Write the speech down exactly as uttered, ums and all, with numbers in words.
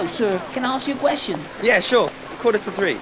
Hello, sir. Can I ask you a question? Yeah, sure. Quarter to three.